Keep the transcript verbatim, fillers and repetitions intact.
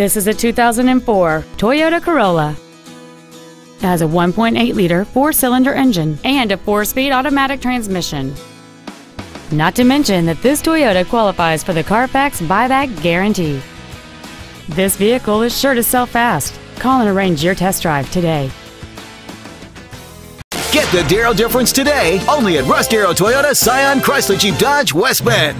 This is a two thousand four Toyota Corolla. It has a one point eight liter four-cylinder engine and a four-speed automatic transmission. Not to mention that this Toyota qualifies for the Carfax buyback guarantee. This vehicle is sure to sell fast. Call and arrange your test drive today. Get the Darrow difference today, only at Russ Darrow Toyota Scion Chrysler Jeep Dodge West Bend.